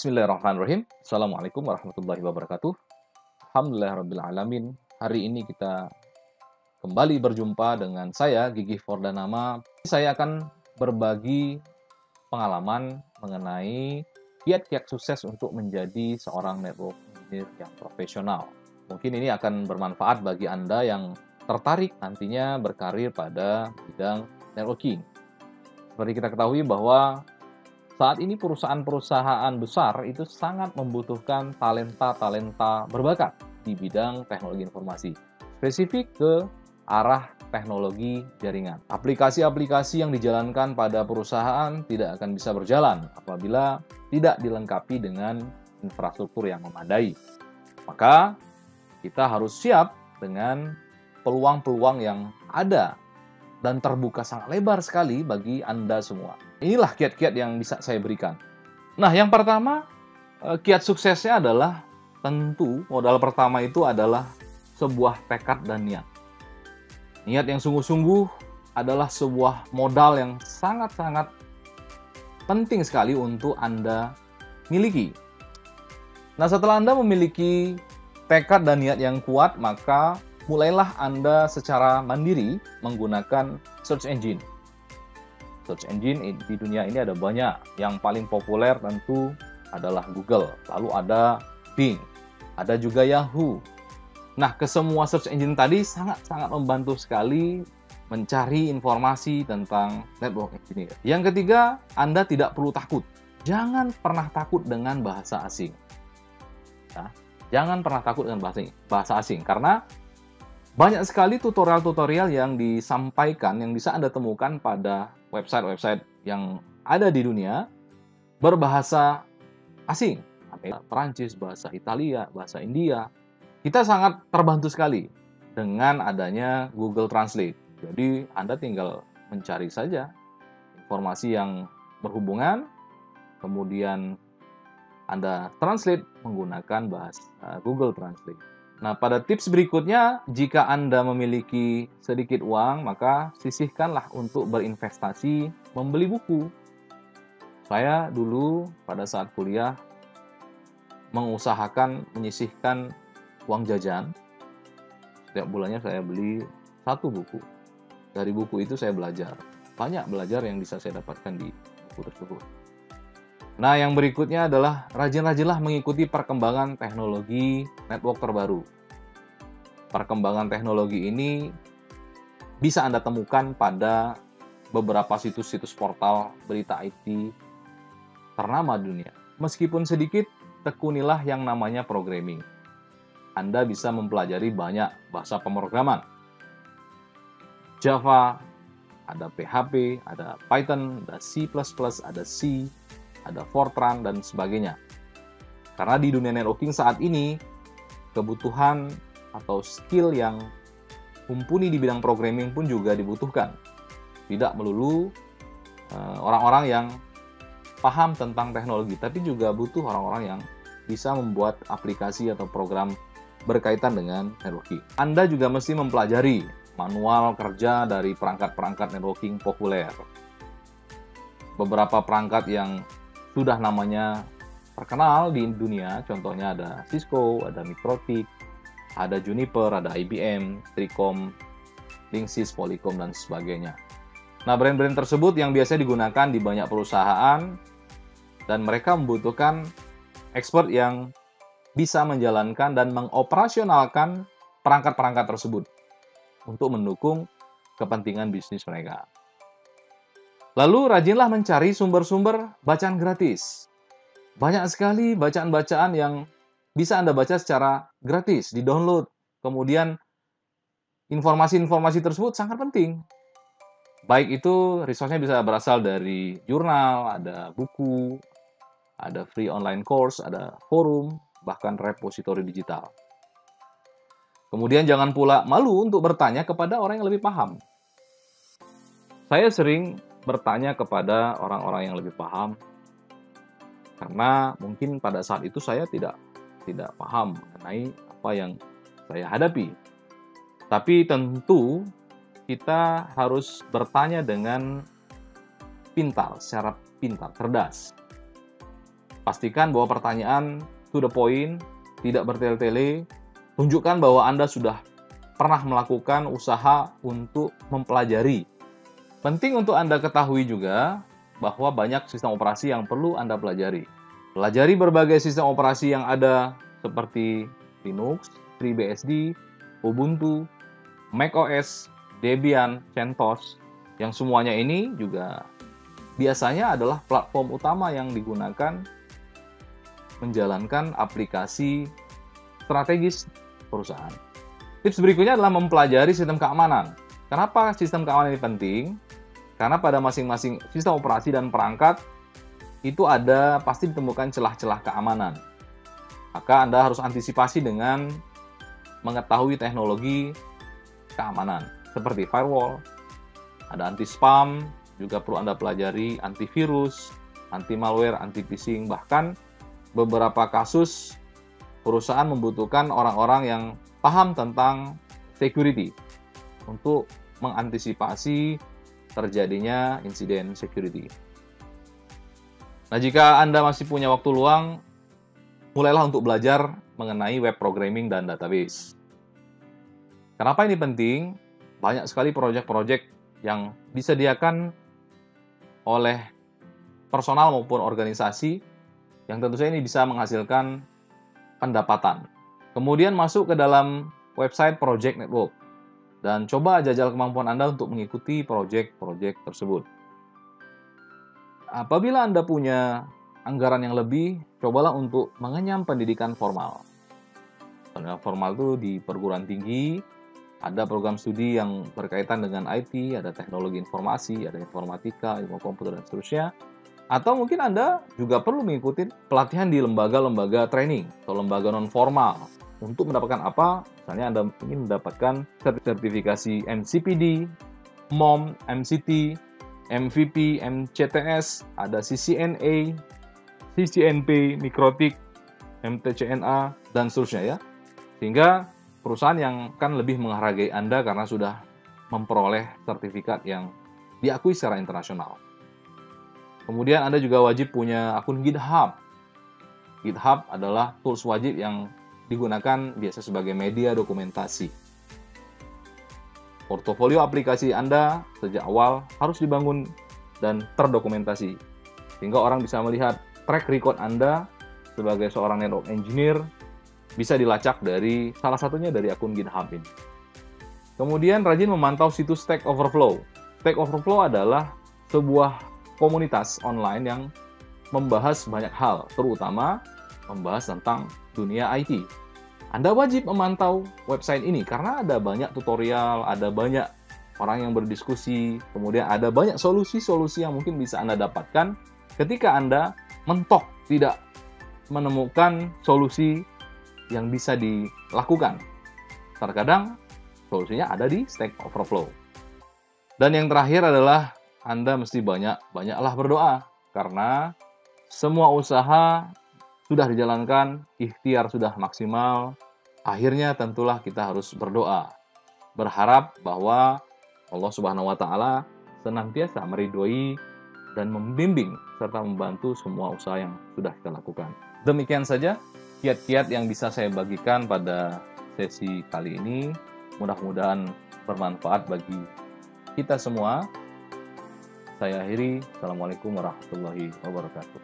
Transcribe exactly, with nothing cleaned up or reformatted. Bismillahirrahmanirrahim. Assalamualaikum warahmatullahi wabarakatuh. Alhamdulillahirrahmanirrahim. Hari ini kita kembali berjumpa dengan saya, Gigih Fordanama. Saya akan berbagi pengalaman mengenai kiat-kiat sukses untuk menjadi seorang network engineer yang profesional. Mungkin ini akan bermanfaat bagi Anda yang tertarik nantinya berkarir pada bidang networking. Seperti kita ketahui bahwa saat ini perusahaan-perusahaan besar itu sangat membutuhkan talenta-talenta berbakat di bidang teknologi informasi, spesifik ke arah teknologi jaringan. Aplikasi-aplikasi yang dijalankan pada perusahaan tidak akan bisa berjalan apabila tidak dilengkapi dengan infrastruktur yang memadai. Maka kita harus siap dengan peluang-peluang yang ada dan terbuka sangat lebar sekali bagi Anda semua. Inilah kiat-kiat yang bisa saya berikan. Nah, yang pertama, kiat suksesnya adalah tentu modal pertama itu adalah sebuah tekad dan niat. Niat yang sungguh-sungguh adalah sebuah modal yang sangat-sangat penting sekali untuk Anda miliki. Nah, setelah Anda memiliki tekad dan niat yang kuat, maka mulailah Anda secara mandiri menggunakan search engine. Search engine di dunia ini ada banyak, yang paling populer tentu adalah Google, lalu ada Bing, ada juga Yahoo. Nah, kesemua search engine tadi sangat-sangat membantu sekali mencari informasi tentang network engineer. Yang ketiga, Anda tidak perlu takut. Jangan pernah takut dengan bahasa asing. Nah, jangan pernah takut dengan bahasa asing, bahasa asing karena banyak sekali tutorial-tutorial yang disampaikan, yang bisa Anda temukan pada website-website yang ada di dunia berbahasa asing. Bahasa Perancis, bahasa Italia, bahasa India. Kita sangat terbantu sekali dengan adanya Google Translate. Jadi Anda tinggal mencari saja informasi yang berhubungan, kemudian Anda translate menggunakan bahasa Google Translate. Nah, pada tips berikutnya, jika Anda memiliki sedikit uang, maka sisihkanlah untuk berinvestasi membeli buku. Saya dulu pada saat kuliah mengusahakan menyisihkan uang jajan. Setiap bulannya saya beli satu buku. Dari buku itu saya belajar. Banyak belajar yang bisa saya dapatkan di buku tersebut. Nah, yang berikutnya adalah rajin-rajinlah mengikuti perkembangan teknologi network terbaru. Perkembangan teknologi ini bisa Anda temukan pada beberapa situs-situs portal berita I T ternama dunia. Meskipun sedikit, tekunilah yang namanya programming. Anda bisa mempelajari banyak bahasa pemrograman. Java, ada P H P, ada Python, ada C plus plus, ada C, ada Fortran, dan sebagainya. Karena di dunia networking saat ini, kebutuhan atau skill yang mumpuni di bidang programming pun juga dibutuhkan. Tidak melulu orang-orang yang paham tentang teknologi, tapi juga butuh orang-orang yang bisa membuat aplikasi atau program berkaitan dengan networking. Anda juga mesti mempelajari manual kerja dari perangkat-perangkat networking populer. Beberapa perangkat yang sudah namanya terkenal di dunia, contohnya ada Cisco, ada Mikrotik, ada Juniper, ada I B M, Tricom, Linksys, Polycom, dan sebagainya. Nah, brand-brand tersebut yang biasa digunakan di banyak perusahaan, dan mereka membutuhkan expert yang bisa menjalankan dan mengoperasionalkan perangkat-perangkat tersebut untuk mendukung kepentingan bisnis mereka. Lalu, rajinlah mencari sumber-sumber bacaan gratis. Banyak sekali bacaan-bacaan yang bisa Anda baca secara gratis, di-download. Kemudian, informasi-informasi tersebut sangat penting. Baik itu, resource-nya bisa berasal dari jurnal, ada buku, ada free online course, ada forum, bahkan repositori digital. Kemudian, jangan pula malu untuk bertanya kepada orang yang lebih paham. Saya sering bertanya kepada orang-orang yang lebih paham, karena mungkin pada saat itu saya tidak tidak paham mengenai apa yang saya hadapi. Tapi tentu kita harus bertanya dengan pintar, secara pintar, cerdas. Pastikan bahwa pertanyaan to the point, tidak bertele-tele. Tunjukkan bahwa Anda sudah pernah melakukan usaha untuk mempelajari. Penting untuk Anda ketahui juga bahwa banyak sistem operasi yang perlu Anda pelajari. Pelajari berbagai sistem operasi yang ada seperti Linux, FreeBSD, Ubuntu, MacOS, Debian, CentOS, yang semuanya ini juga biasanya adalah platform utama yang digunakan menjalankan aplikasi strategis perusahaan. Tips berikutnya adalah mempelajari sistem keamanan. Kenapa sistem keamanan ini penting? Karena pada masing-masing sistem operasi dan perangkat itu ada pasti ditemukan celah-celah keamanan. Maka Anda harus antisipasi dengan mengetahui teknologi keamanan seperti firewall, ada anti-spam, juga perlu Anda pelajari antivirus, anti-malware, anti-phishing, bahkan beberapa kasus perusahaan membutuhkan orang-orang yang paham tentang security untuk mengantisipasi terjadinya insiden security. Nah, jika Anda masih punya waktu luang, mulailah untuk belajar mengenai web programming dan database. Kenapa ini penting? Banyak sekali proyek-proyek yang disediakan oleh personal maupun organisasi yang tentu saja ini bisa menghasilkan pendapatan. Kemudian masuk ke dalam website project network dan coba jajal kemampuan Anda untuk mengikuti project-project tersebut. Apabila Anda punya anggaran yang lebih, cobalah untuk mengenyam pendidikan formal. Pendidikan formal itu di perguruan tinggi, ada program studi yang berkaitan dengan I T, ada teknologi informasi, ada informatika, ilmu komputer, dan seterusnya. Atau mungkin Anda juga perlu mengikuti pelatihan di lembaga-lembaga training atau lembaga non-formal untuk mendapatkan apa? Misalnya Anda ingin mendapatkan sertifikasi M C P D, M O M, M C T, M V P, M C T S, ada C C N A, C C N P, Mikrotik, M T C N A, dan seterusnya ya. Sehingga perusahaan yang kan lebih menghargai Anda karena sudah memperoleh sertifikat yang diakui secara internasional. Kemudian Anda juga wajib punya akun GitHub. GitHub adalah tools wajib yang digunakan biasa sebagai media dokumentasi. Portofolio aplikasi Anda sejak awal harus dibangun dan terdokumentasi, sehingga orang bisa melihat track record Anda sebagai seorang network engineer bisa dilacak dari salah satunya dari akun GitHub ini. Kemudian rajin memantau situs Stack Overflow. Stack Overflow adalah sebuah komunitas online yang membahas banyak hal, terutama membahas tentang dunia I T. Anda wajib memantau website ini karena ada banyak tutorial, ada banyak orang yang berdiskusi, kemudian ada banyak solusi-solusi yang mungkin bisa Anda dapatkan ketika Anda mentok, tidak menemukan solusi yang bisa dilakukan. Terkadang solusinya ada di Stack Overflow. Dan yang terakhir adalah Anda mesti banyak-banyaklah berdoa, karena semua usaha sudah dijalankan, ikhtiar sudah maksimal, akhirnya tentulah kita harus berdoa. Berharap bahwa Allah Subhanahu wa Ta'ala senantiasa meridhoi dan membimbing serta membantu semua usaha yang sudah kita lakukan. Demikian saja kiat-kiat yang bisa saya bagikan pada sesi kali ini. Mudah-mudahan bermanfaat bagi kita semua. Saya akhiri, Assalamualaikum warahmatullahi wabarakatuh.